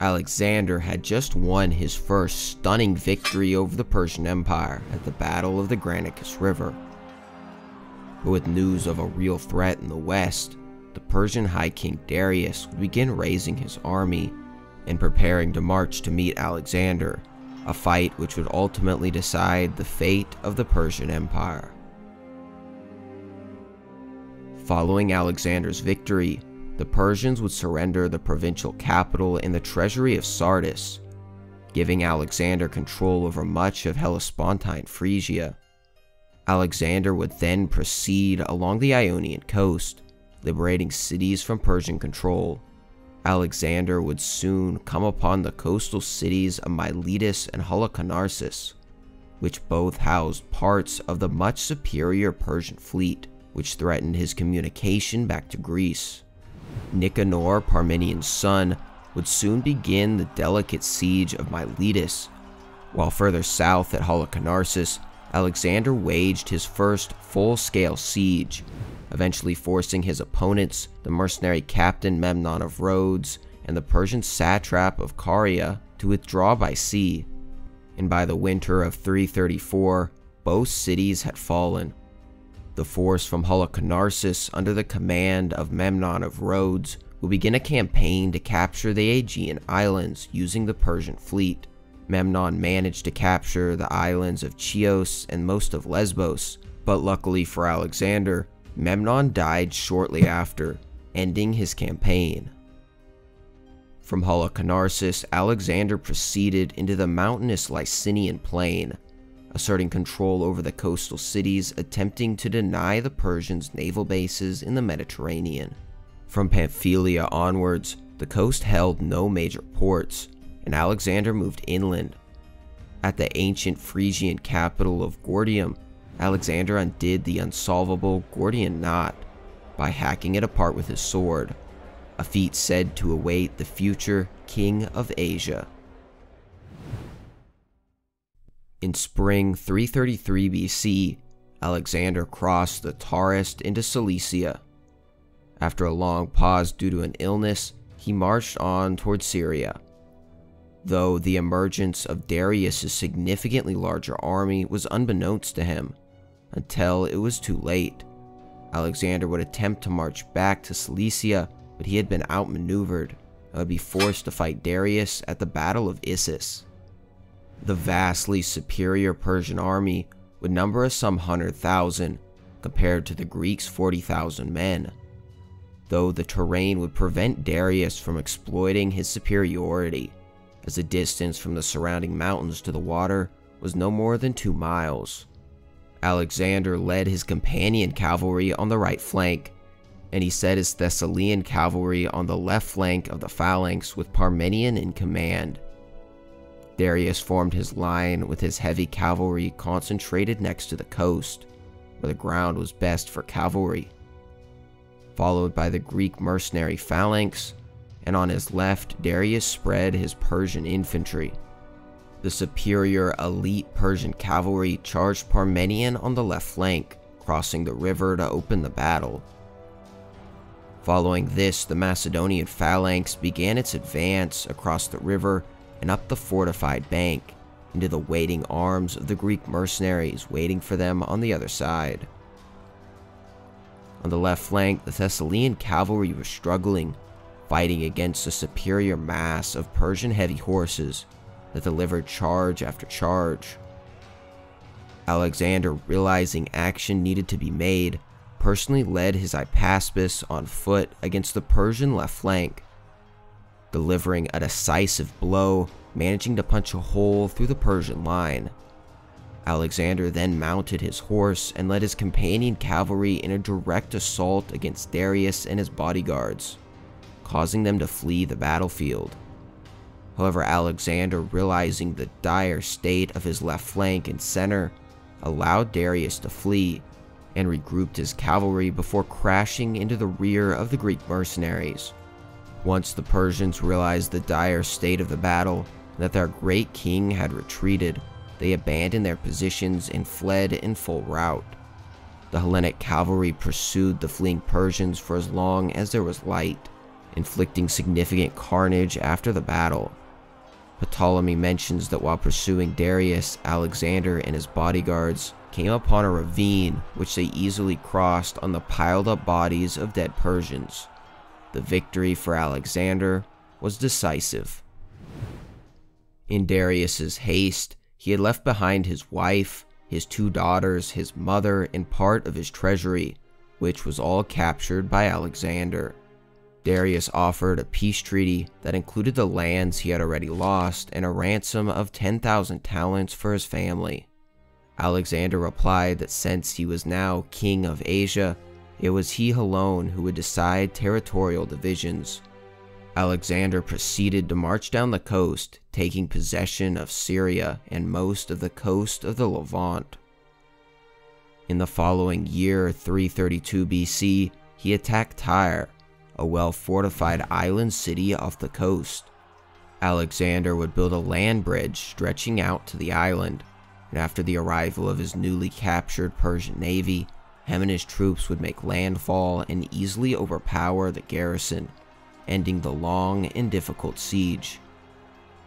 Alexander had just won his first stunning victory over the Persian Empire at the Battle of the Granicus River. But with news of a real threat in the west, the Persian High King Darius would begin raising his army and preparing to march to meet Alexander, a fight which would ultimately decide the fate of the Persian Empire. Following Alexander's victory, the Persians would surrender the provincial capital and the treasury of Sardis, giving Alexander control over much of Hellespontine Phrygia. Alexander would then proceed along the Ionian coast, liberating cities from Persian control. Alexander would soon come upon the coastal cities of Miletus and Halicarnassus, which both housed parts of the much superior Persian fleet, which threatened his communication back to Greece. Nicanor, Parmenion's son, would soon begin the delicate siege of Miletus, while further south at Halicarnassus, Alexander waged his first full-scale siege, eventually forcing his opponents, the mercenary captain Memnon of Rhodes and the Persian satrap of Caria, to withdraw by sea, and by the winter of 334, both cities had fallen. The force from Halicarnassus under the command of Memnon of Rhodes would begin a campaign to capture the Aegean islands using the Persian fleet. Memnon managed to capture the islands of Chios and most of Lesbos, but luckily for Alexander, Memnon died shortly after, ending his campaign. From Halicarnassus, Alexander proceeded into the mountainous Lycian Plain, asserting control over the coastal cities, attempting to deny the Persians naval bases in the Mediterranean. From Pamphylia onwards, the coast held no major ports, and Alexander moved inland. At the ancient Phrygian capital of Gordium, Alexander undid the unsolvable Gordian knot by hacking it apart with his sword, a feat said to await the future King of Asia. In spring 333 BC, Alexander crossed the Taurus into Cilicia. After a long pause due to an illness, he marched on toward Syria. Though the emergence of Darius' significantly larger army was unbeknownst to him, until it was too late. Alexander would attempt to march back to Cilicia, but he had been outmaneuvered and would be forced to fight Darius at the Battle of Issus. The vastly superior Persian army would number some 100,000 compared to the Greeks' 40,000 men, though the terrain would prevent Darius from exploiting his superiority, as the distance from the surrounding mountains to the water was no more than 2 miles. Alexander led his companion cavalry on the right flank, and he set his Thessalian cavalry on the left flank of the phalanx with Parmenion in command. Darius formed his line with his heavy cavalry concentrated next to the coast, where the ground was best for cavalry, followed by the Greek mercenary phalanx, and on his left Darius spread his Persian infantry. The superior elite Persian cavalry charged Parmenion on the left flank, crossing the river to open the battle. Following this, the Macedonian phalanx began its advance across the river and up the fortified bank, into the waiting arms of the Greek mercenaries waiting for them on the other side. On the left flank, the Thessalian cavalry was struggling, fighting against a superior mass of Persian heavy horses that delivered charge after charge. Alexander, realizing action needed to be made, personally led his Hypaspists on foot against the Persian left flank, delivering a decisive blow, managing to punch a hole through the Persian line. Alexander then mounted his horse and led his companion cavalry in a direct assault against Darius and his bodyguards, causing them to flee the battlefield. However, Alexander, realizing the dire state of his left flank and center, allowed Darius to flee and regrouped his cavalry before crashing into the rear of the Greek mercenaries. Once the Persians realized the dire state of the battle and that their great king had retreated, they abandoned their positions and fled in full rout. The Hellenic cavalry pursued the fleeing Persians for as long as there was light, inflicting significant carnage after the battle. Ptolemy mentions that while pursuing Darius, Alexander and his bodyguards came upon a ravine which they easily crossed on the piled-up bodies of dead Persians. The victory for Alexander was decisive. In Darius's haste, he had left behind his wife, his two daughters, his mother, and part of his treasury, which was all captured by Alexander. Darius offered a peace treaty that included the lands he had already lost and a ransom of 10,000 talents for his family. Alexander replied that since he was now king of Asia, it was he alone who would decide territorial divisions. Alexander proceeded to march down the coast, taking possession of Syria and most of the coast of the Levant. In the following year, 332 BC, he attacked Tyre, a well-fortified island city off the coast. Alexander would build a land bridge stretching out to the island, and after the arrival of his newly captured Persian navy, him and his troops would make landfall and easily overpower the garrison, ending the long and difficult siege.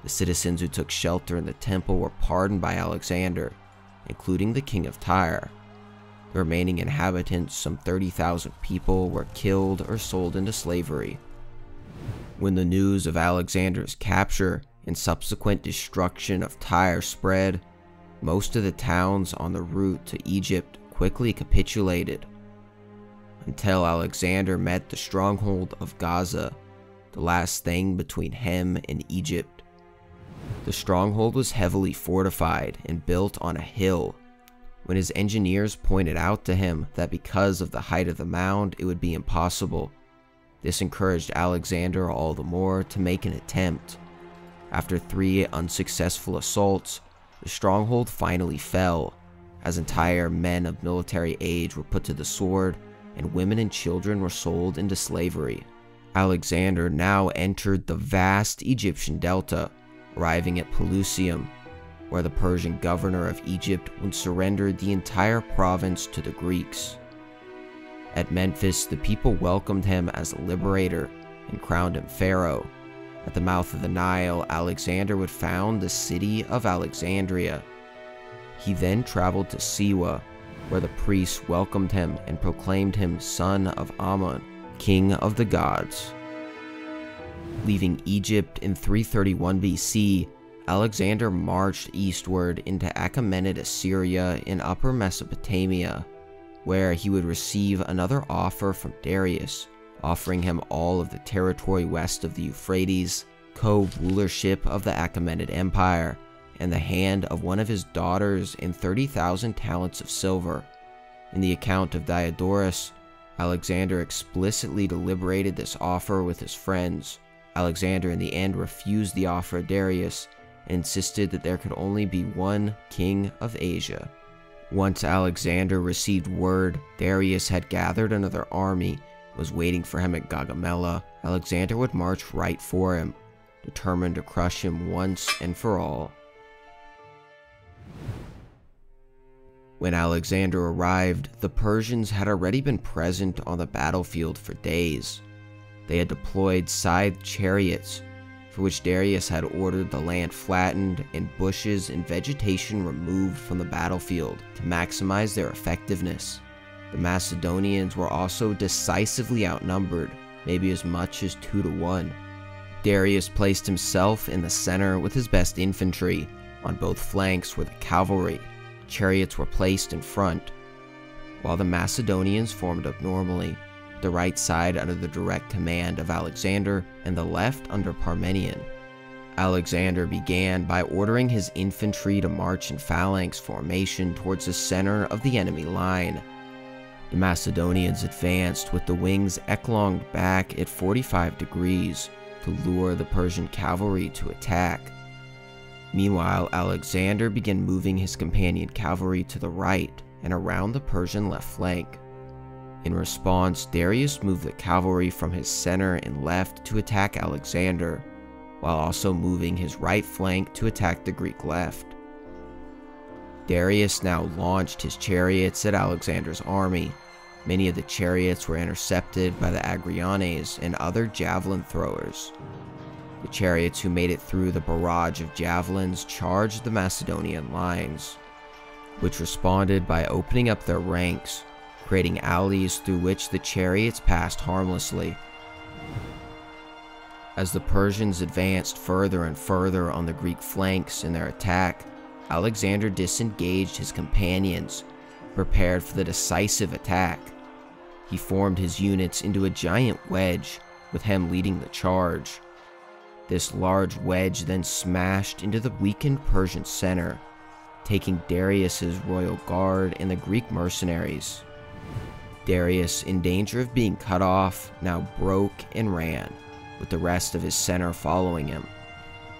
The citizens who took shelter in the temple were pardoned by Alexander, including the king of Tyre. The remaining inhabitants, some 30,000 people, were killed or sold into slavery. When the news of Alexander's capture and subsequent destruction of Tyre spread, most of the towns on the route to Egypt quickly capitulated, until Alexander met the stronghold of Gaza, the last thing between him and Egypt. The stronghold was heavily fortified and built on a hill. When his engineers pointed out to him that because of the height of the mound it would be impossible, this encouraged Alexander all the more to make an attempt. After 3 unsuccessful assaults, the stronghold finally fell, as entire men of military age were put to the sword and women and children were sold into slavery. Alexander now entered the vast Egyptian delta, arriving at Pelusium, where the Persian governor of Egypt would surrender the entire province to the Greeks. At Memphis, the people welcomed him as a liberator and crowned him pharaoh. At the mouth of the Nile, Alexander would found the city of Alexandria. He then traveled to Siwa, where the priests welcomed him and proclaimed him son of Amun, king of the gods. Leaving Egypt in 331 BC, Alexander marched eastward into Achaemenid Assyria in Upper Mesopotamia, where he would receive another offer from Darius, offering him all of the territory west of the Euphrates, co-rulership of the Achaemenid Empire, and the hand of one of his daughters and 30,000 talents of silver. In the account of Diodorus, Alexander explicitly deliberated this offer with his friends. Alexander in the end refused the offer of Darius, and insisted that there could only be one king of Asia. Once Alexander received word Darius had gathered another army and was waiting for him at Gaugamela, Alexander would march right for him, determined to crush him once and for all. When Alexander arrived, the Persians had already been present on the battlefield for days. They had deployed scythed chariots, for which Darius had ordered the land flattened and bushes and vegetation removed from the battlefield to maximize their effectiveness. The Macedonians were also decisively outnumbered, maybe as much as 2-to-1. Darius placed himself in the center with his best infantry. On both flanks were the cavalry. Chariots were placed in front, while the Macedonians formed up normally, the right side under the direct command of Alexander and the left under Parmenion. Alexander began by ordering his infantry to march in phalanx formation towards the center of the enemy line. The Macedonians advanced with the wings echeloned back at 45 degrees to lure the Persian cavalry to attack. Meanwhile, Alexander began moving his companion cavalry to the right and around the Persian left flank. In response, Darius moved the cavalry from his center and left to attack Alexander, while also moving his right flank to attack the Greek left. Darius now launched his chariots at Alexander's army, Many of the chariots were intercepted by the Agrianes and other javelin throwers. The chariots who made it through the barrage of javelins charged the Macedonian lines, which responded by opening up their ranks, creating alleys through which the chariots passed harmlessly. As the Persians advanced further and further on the Greek flanks in their attack, Alexander disengaged his companions, prepared for the decisive attack. He formed his units into a giant wedge, with him leading the charge. This large wedge then smashed into the weakened Persian center, taking Darius's royal guard and the Greek mercenaries. Darius, in danger of being cut off, now broke and ran, with the rest of his center following him.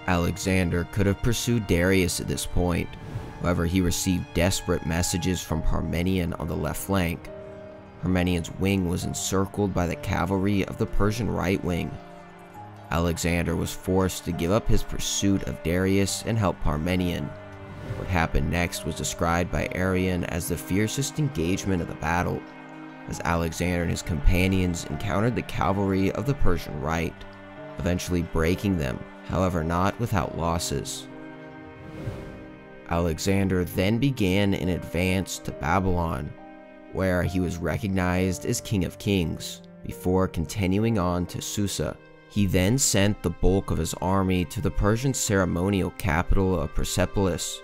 Alexander could have pursued Darius at this point, however he received desperate messages from Parmenion on the left flank. Parmenion's wing was encircled by the cavalry of the Persian right wing. Alexander was forced to give up his pursuit of Darius and help Parmenion. What happened next was described by Arrian as the fiercest engagement of the battle, as Alexander and his companions encountered the cavalry of the Persian right, eventually breaking them, however not without losses. Alexander then began an advance to Babylon, where he was recognized as King of Kings, before continuing on to Susa. He then sent the bulk of his army to the Persian ceremonial capital of Persepolis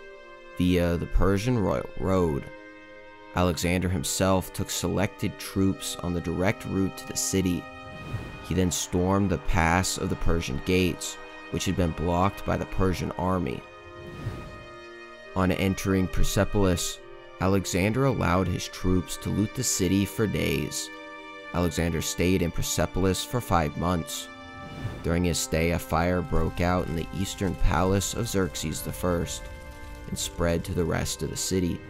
via the Persian royal road. Alexander himself took selected troops on the direct route to the city. He then stormed the pass of the Persian gates, which had been blocked by the Persian army. On entering Persepolis, Alexander allowed his troops to loot the city for days. Alexander stayed in Persepolis for 5 months. During his stay, a fire broke out in the eastern palace of Xerxes I and spread to the rest of the city.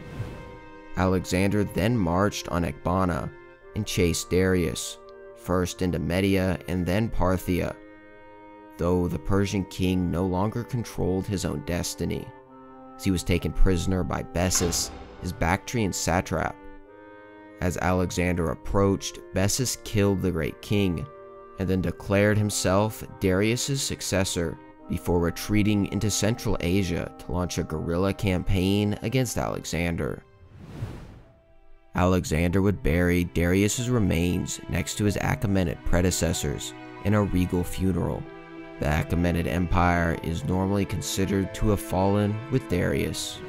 Alexander then marched on Ecbana and chased Darius, first into Media and then Parthia, though the Persian king no longer controlled his own destiny, as he was taken prisoner by Bessus, his Bactrian satrap. As Alexander approached, Bessus killed the great king, and then declared himself Darius's successor before retreating into Central Asia to launch a guerrilla campaign against Alexander. Alexander would bury Darius's remains next to his Achaemenid predecessors in a regal funeral. The Achaemenid Empire is normally considered to have fallen with Darius.